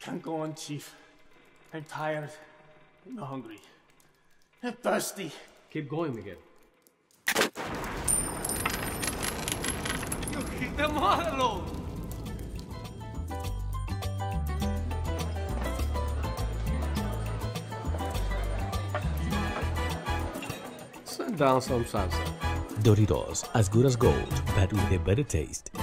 can't go on, Chief. I'm tired. I'm hungry. I'm thirsty. Keep going, Miguel. You keep them all alone! Sit down some salsa. Doritos, as good as gold, but with a better taste.